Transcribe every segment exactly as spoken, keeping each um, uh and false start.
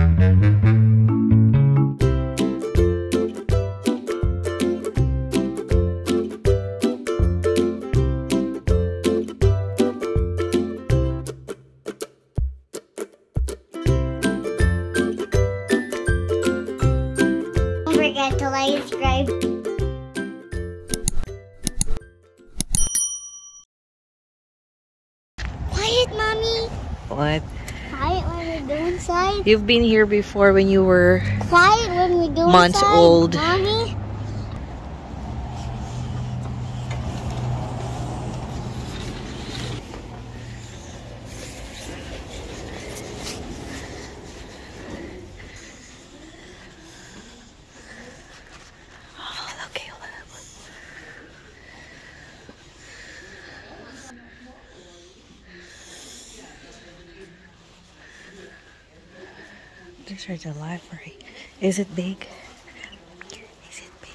Don't forget to like and subscribe. Quiet, mommy. What? Quiet when we go inside. You've been here before when you were quiet when we go months inside, old. Mommy. These are the library. Is it big? Is it big?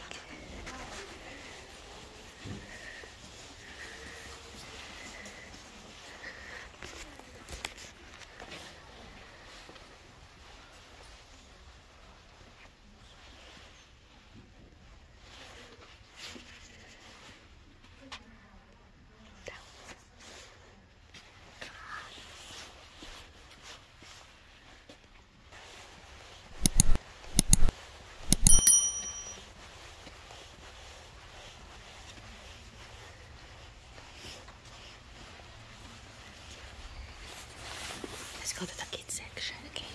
Let's go to the kids section. Okay,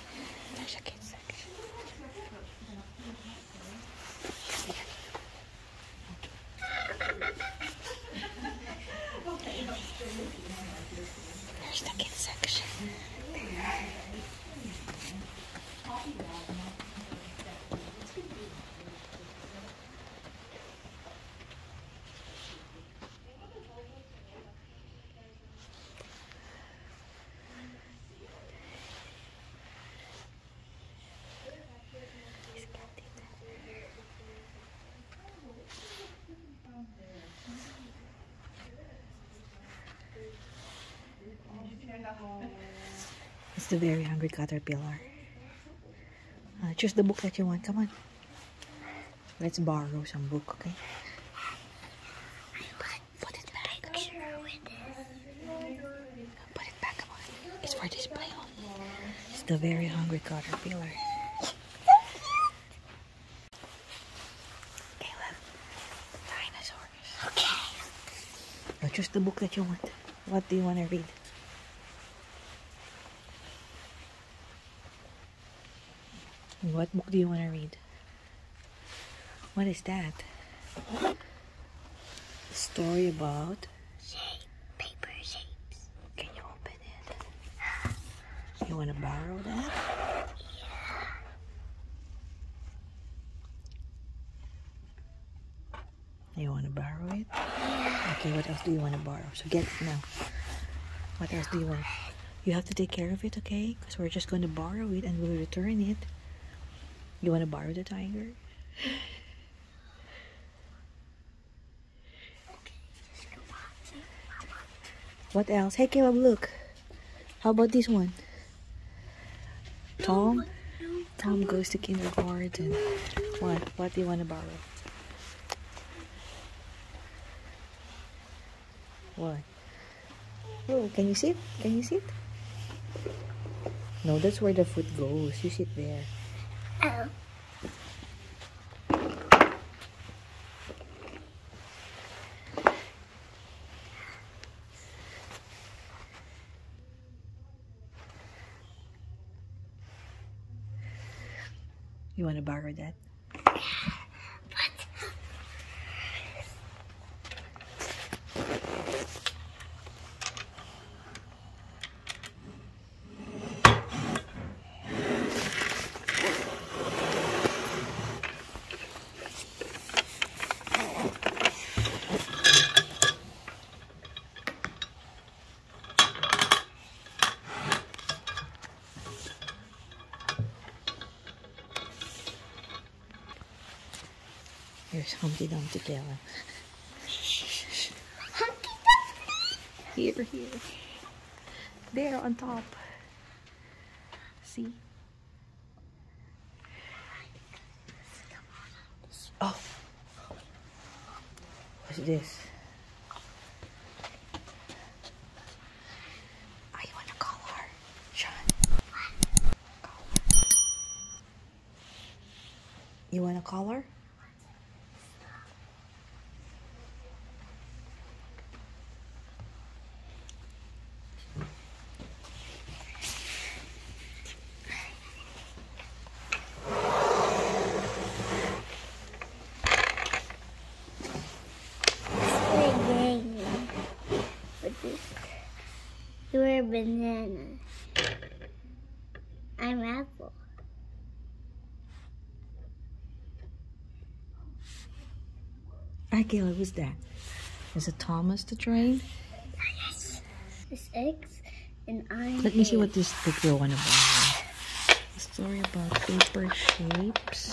there's a kids section. There's the kids section. It's the very hungry caterpillar. Uh, choose the book that you want. Come on. Let's borrow some book, okay? Put it back. Put it back, come on. It's for display only. It's the very hungry caterpillar. Caleb, dinosaurs. Okay. Now choose the book that you want. What do you want to read? What book do you want to read? What is that? A story about shape, paper shapes. Can you open it? You want to borrow that? Yeah. You want to borrow it? Yeah. Okay, what else do you want to borrow? So get it now. What else do you want? You have to take care of it, okay? Because we're just going to borrow it and we'll return it. You want to borrow the tiger? What else? Hey, Caleb, look. How about this one? Tom? Tom goes to kindergarten. What? What do you want to borrow? What? Oh, can you sit? Can you sit? No, that's where the foot goes. You sit there. Oh. You want to borrow that? What? Here's Humpty Dumpty, Caleb. Humpty Dumpty! Here, here. There, on top. See? Oh. What's this? I want to call her. Sean. Call her. You want to call her? You're a banana. I'm apple. Hi, Kayla, who's that? Is it Thomas the train? Yes. It's eggs and I'm Let me see what this book you're one about. A story about paper shapes.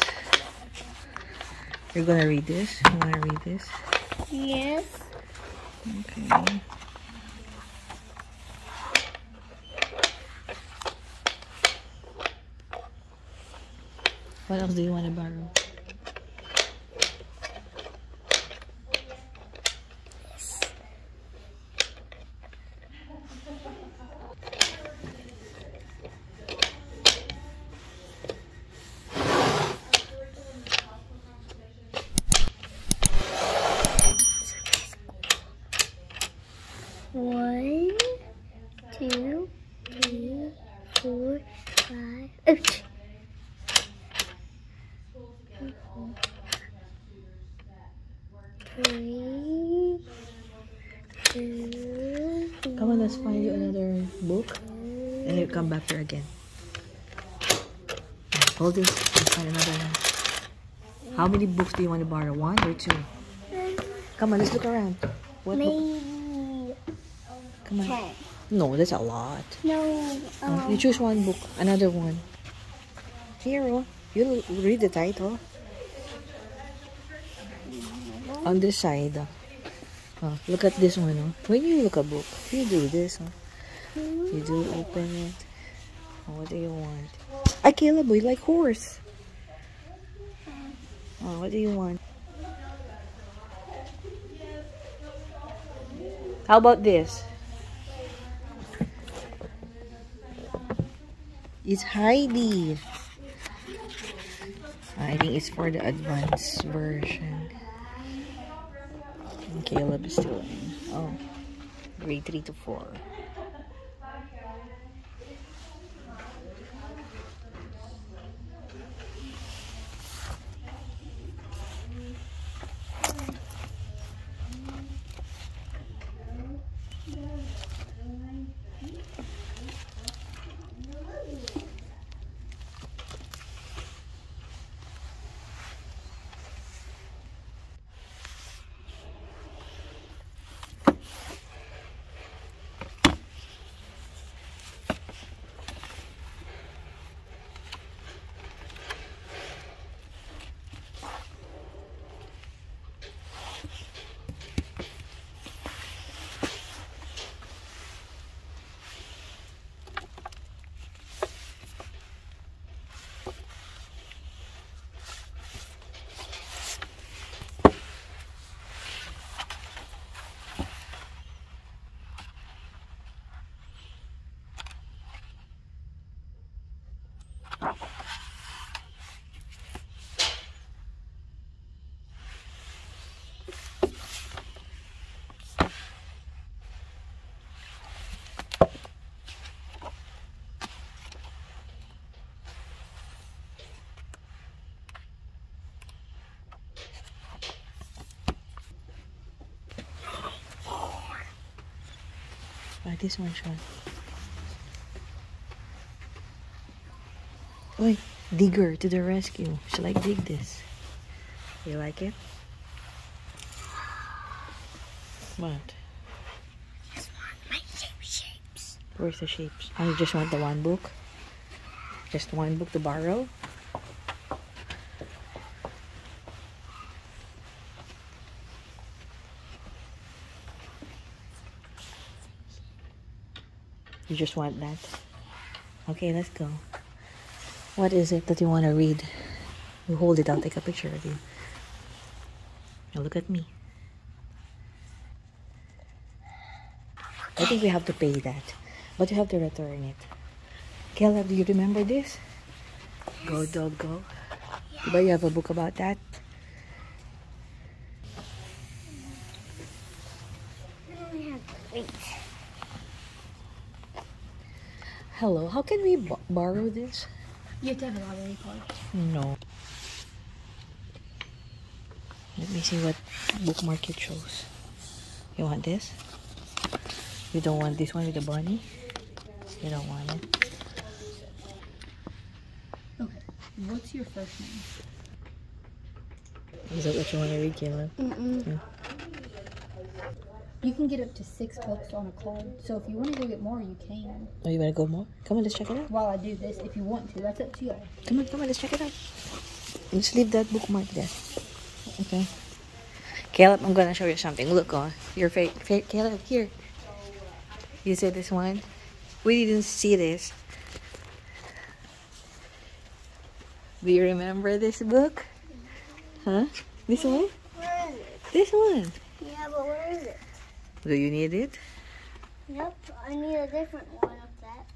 You're gonna read this? You wanna read this? Yes. Okay. What else do you want to borrow? Yes. One, two, three, four, five. Oops. Three, two, come on, let's find you another book and you come back here again. Hold this and find another one. How many books do you want to borrow? One or two? Come on, let's look around. What Maybe book? Come on. Ten. No, that's a lot. No. Um, oh, you choose one book, another one. Hero, you read the title. On this side, oh, look at this one. Oh. When you look at a book, you do this. Oh. You do open it. Oh, what do you want? I can't Caleb, you like horse. Oh, what do you want? How about this? It's Heidi. I think it's for the advanced version. Caleb is still in. Oh, grade three to four. Right, this one, Sean. Oi, digger to the rescue. Shall I dig this? You like it? What? I just want my shape shapes. Where's the shapes? I just want the one book? Just one book to borrow? You just want that. Okay, let's go. What is it that you want to read? You hold it, I'll take a picture of you. Now look at me. I think we have to pay that, but you have to return it. Kayla, do you remember this? Yes. Go dog go. Yes. But you have a book about that. Hello, how can we bo borrow this? You have to have a library card. No. Let me see what bookmark you chose. You want this? You don't want this one with the bunny? You don't want it. Okay, what's your first name? Is that what you want to read, Kayla? Mm-mm. Yeah. You can get up to six books on a card, so if you want to go get more, you can. Oh, you want to go more? Come on, let's check it out. While I do this, if you want to, that's up to you. Come on, come on, let's check it out. Let's leave that bookmark there. Okay. Caleb, I'm going to show you something. Look, oh, your face. Caleb, here. You see this one? We didn't see this. Do you remember this book? Huh? This one? Where is it? This one. Yeah, but where is it? Do you need it? Nope, I need a different one of that.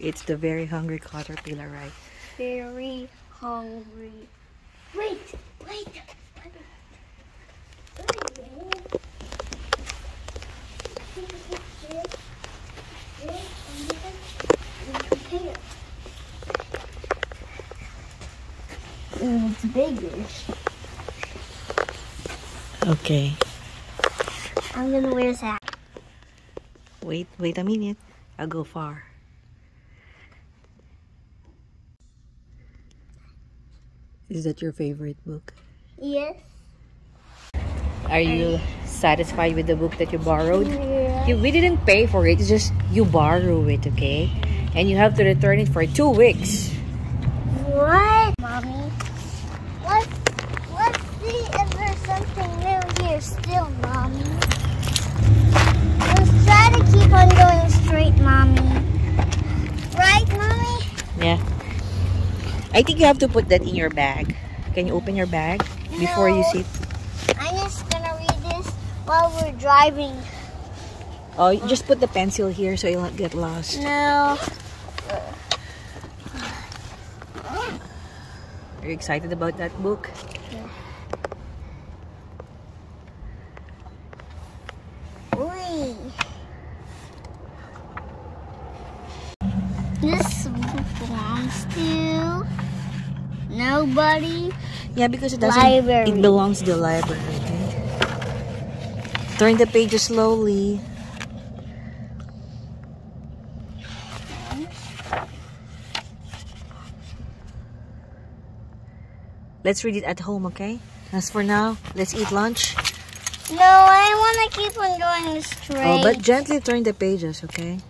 It's the very hungry caterpillar, right? Very hungry. Wait, wait. Oh, it's bigger. Okay. I'm gonna wear that. Wait, wait a minute. I'll go far. Is that your favorite book? Yes. Are you satisfied with the book that you borrowed? Yeah. You, we didn't pay for it. It's just you borrow it, okay? And you have to return it for two weeks. What? Mommy? What? Let's see if there's something new here still, Mommy. Let's try to keep on going straight, Mommy. Right, Mommy? Yeah. I think you have to put that in your bag. Can you open your bag before no, you sit? I'm just gonna read this while we're driving. Oh, you just put the pencil here so you'll not get lost. No. Are you excited about that book? Yeah. This book belongs to nobody. Yeah, because it doesn't. Library. It belongs to the library. Right? Turn the pages slowly. Let's read it at home, okay? As for now, let's eat lunch. No, I want to keep on going straight. Oh, but gently turn the pages, okay?